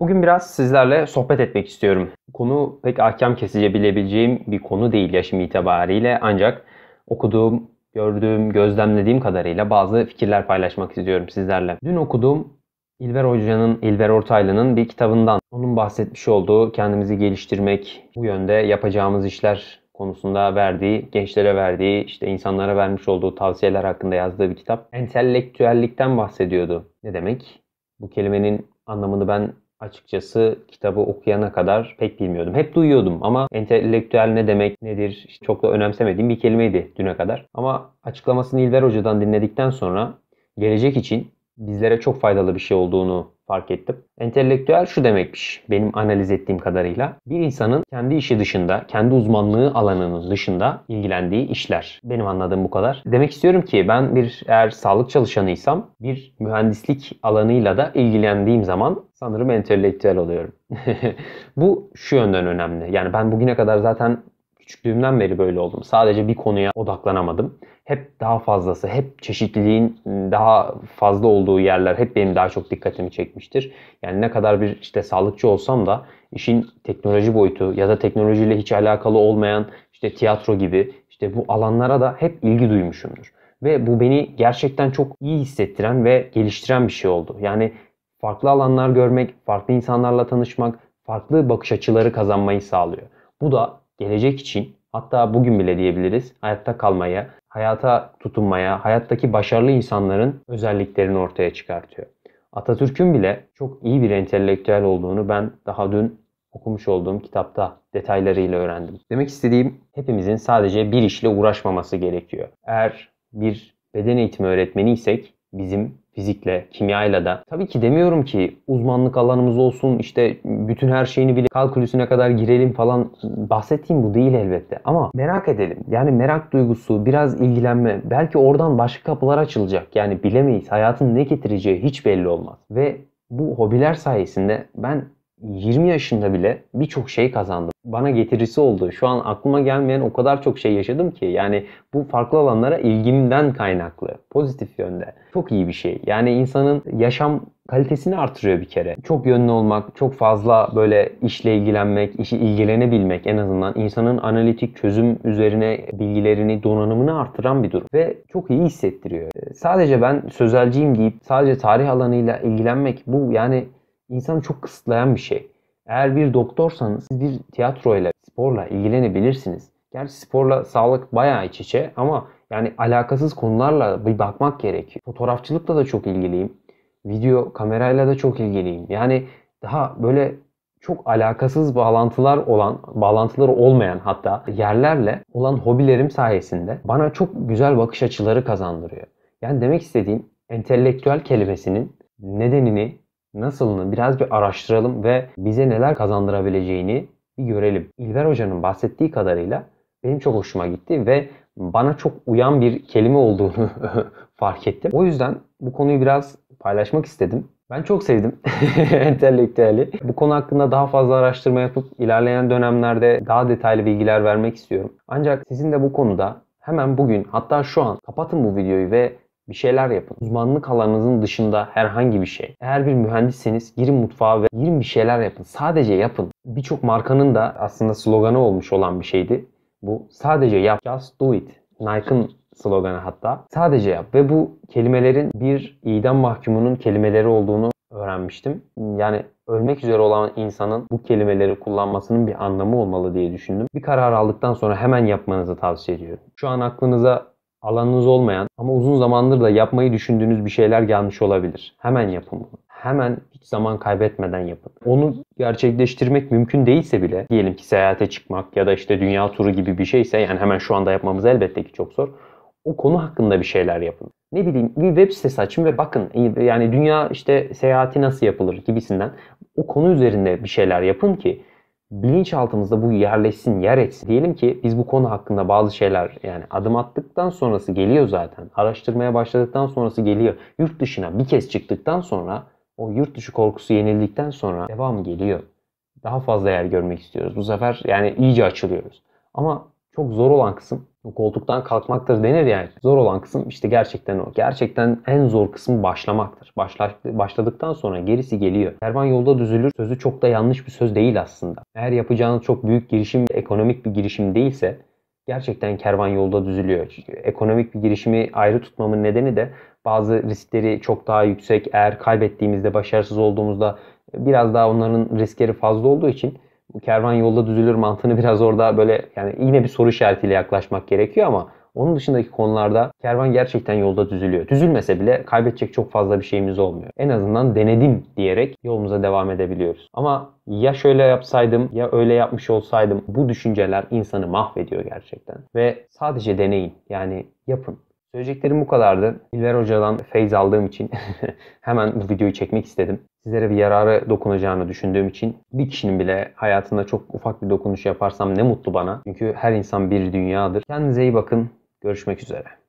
Bugün biraz sizlerle sohbet etmek istiyorum. Konu pek ahkam kesici bilebileceğim bir konu değil yaşım itibariyle, ancak okuduğum, gördüğüm, gözlemlediğim kadarıyla bazı fikirler paylaşmak istiyorum sizlerle. Dün okuduğum İlber Ortaylı'nın bir kitabından, onun bahsetmiş olduğu kendimizi geliştirmek, bu yönde yapacağımız işler konusunda verdiği, gençlere verdiği, işte insanlara vermiş olduğu tavsiyeler hakkında yazdığı bir kitap. Entelektüellikten bahsediyordu. Ne demek? Bu kelimenin anlamını ben açıkçası kitabı okuyana kadar pek bilmiyordum. Hep duyuyordum ama entelektüel ne demek, nedir çok da önemsemediğim bir kelimeydi düne kadar. Ama açıklamasını İlber Hoca'dan dinledikten sonra gelecek için bizlere çok faydalı bir şey olduğunu fark ettim. Entelektüel şu demekmiş benim analiz ettiğim kadarıyla. Bir insanın kendi işi dışında, kendi uzmanlığı alanının dışında ilgilendiği işler. Benim anladığım bu kadar. Demek istiyorum ki ben eğer sağlık çalışanıysam bir mühendislik alanıyla da ilgilendiğim zaman sanırım entelektüel oluyorum. Bu şu yönden önemli. Yani ben bugüne kadar zaten küçüklüğümden beri böyle oldum. Sadece bir konuya odaklanamadım. Hep daha fazlası, hep çeşitliliğin daha fazla olduğu yerler hep benim daha çok dikkatimi çekmiştir. Yani ne kadar bir sağlıkçı olsam da işin teknoloji boyutu ya da teknolojiyle hiç alakalı olmayan tiyatro gibi bu alanlara da hep ilgi duymuşumdur. Ve bu beni gerçekten çok iyi hissettiren ve geliştiren bir şey oldu. Yani farklı alanlar görmek, farklı insanlarla tanışmak, farklı bakış açıları kazanmayı sağlıyor. Bu da gelecek için, hatta bugün bile diyebiliriz, hayatta kalmaya, hayata tutunmaya, hayattaki başarılı insanların özelliklerini ortaya çıkartıyor. Atatürk'ün bile çok iyi bir entelektüel olduğunu ben daha dün okumuş olduğum kitapta detaylarıyla öğrendim. Demek istediğim, hepimizin sadece bir işle uğraşmaması gerekiyor. Eğer bir beden eğitimi öğretmeniysek bizim fizikle, kimyayla da, tabii ki demiyorum ki uzmanlık alanımız olsun, bütün her şeyini bile kalkülüsüne kadar girelim falan, bahsettiğim bu değil elbette, ama merak edelim. Yani merak duygusu, biraz ilgilenme, belki oradan başka kapılar açılacak. Yani bilemeyiz, hayatın ne getireceği hiç belli olmaz. Ve bu hobiler sayesinde ben 20 yaşında bile birçok şey kazandım. Bana getirisi oldu. Şu an aklıma gelmeyen o kadar çok şey yaşadım ki. Yani bu farklı alanlara ilgimden kaynaklı. Pozitif yönde. Çok iyi bir şey. Yani insanın yaşam kalitesini artırıyor bir kere. Çok yönlü olmak, çok fazla böyle işle ilgilenmek, işi ilgilenebilmek en azından insanın analitik çözüm üzerine bilgilerini, donanımını artıran bir durum. Ve çok iyi hissettiriyor. Sadece ben sözelciyim deyip sadece tarih alanıyla ilgilenmek, bu yani İnsanı çok kısıtlayan bir şey. Eğer bir doktorsanız siz bir tiyatroyla, sporla ilgilenebilirsiniz. Gerçi sporla sağlık bayağı iç içe ama yani alakasız konularla bir bakmak gerekiyor. Fotoğrafçılıkla da çok ilgiliyim. Video kamerayla da çok ilgiliyim. Yani daha böyle çok alakasız bağlantıları olmayan hatta yerlerle olan hobilerim sayesinde bana çok güzel bakış açıları kazandırıyor. Yani demek istediğim, entelektüel kelimesinin nedenini, nasılını biraz bir araştıralım ve bize neler kazandırabileceğini bir görelim. İlber Hoca'nın bahsettiği kadarıyla benim çok hoşuma gitti ve bana çok uyan bir kelime olduğunu fark ettim. O yüzden bu konuyu biraz paylaşmak istedim. Ben çok sevdim entelektüeli. Bu konu hakkında daha fazla araştırma yapıp ilerleyen dönemlerde daha detaylı bilgiler vermek istiyorum. Ancak sizin de bu konuda hemen bugün, hatta şu an kapatın bu videoyu ve bir şeyler yapın. Uzmanlık alanınızın dışında herhangi bir şey. Eğer bir mühendisseniz girin mutfağa ve girin bir şeyler yapın. Sadece yapın. Birçok markanın da aslında sloganı olmuş olan bir şeydi. Bu sadece yap. Just do it. Nike'ın sloganı hatta. Sadece yap. Ve bu kelimelerin bir idam mahkumunun kelimeleri olduğunu öğrenmiştim. Yani ölmek üzere olan insanın bu kelimeleri kullanmasının bir anlamı olmalı diye düşündüm. Bir karar aldıktan sonra hemen yapmanızı tavsiye ediyorum. Şu an aklınıza alanınız olmayan ama uzun zamandır da yapmayı düşündüğünüz bir şeyler gelmiş olabilir. Hemen yapın bunu. Hemen, hiç zaman kaybetmeden yapın. Onu gerçekleştirmek mümkün değilse bile, diyelim ki seyahate çıkmak ya da dünya turu gibi bir şeyse, yani hemen şu anda yapmamız elbette ki çok zor. O konu hakkında bir şeyler yapın. Ne bileyim, bir web sitesi açın ve bakın, yani dünya seyahati nasıl yapılır gibisinden o konu üzerinde bir şeyler yapın ki bilinçaltımızda bu yerleşsin, yer etsin. Diyelim ki biz bu konu hakkında bazı şeyler, yani adım attıktan sonrası geliyor zaten. Araştırmaya başladıktan sonrası geliyor. Yurt dışına bir kez çıktıktan sonra, o yurt dışı korkusu yenildikten sonra devamı geliyor. Daha fazla yer görmek istiyoruz. Bu sefer yani iyice açılıyoruz. Ama çok zor olan kısım koltuktan kalkmaktır denir yani. Zor olan kısım işte gerçekten o. Gerçekten en zor kısmı başlamaktır. Başladıktan sonra gerisi geliyor. Kervan yolda düzülür sözü çok da yanlış bir söz değil aslında. Eğer yapacağınız çok büyük girişim, ekonomik bir girişim değilse gerçekten kervan yolda düzülüyor. Çünkü ekonomik bir girişimi ayrı tutmamın nedeni de bazı riskleri çok daha yüksek. Eğer kaybettiğimizde, başarısız olduğumuzda biraz daha onların riskleri fazla olduğu için kervan yolda düzülür mantığını biraz orada böyle yani yine bir soru işaretiyle yaklaşmak gerekiyor ama onun dışındaki konularda kervan gerçekten yolda düzülüyor. Düzülmese bile kaybedecek çok fazla bir şeyimiz olmuyor. En azından denedim diyerek yolumuza devam edebiliyoruz. Ama ya şöyle yapsaydım ya öyle yapmış olsaydım, bu düşünceler insanı mahvediyor gerçekten. Ve sadece deneyin, yani yapın. Söyleyeceklerim bu kadardı. İlber Hoca'dan feyz aldığım için hemen bu videoyu çekmek istedim. Sizlere bir yararı dokunacağını düşündüğüm için, bir kişinin bile hayatında çok ufak bir dokunuş yaparsam ne mutlu bana. Çünkü her insan bir dünyadır. Kendinize iyi bakın. Görüşmek üzere.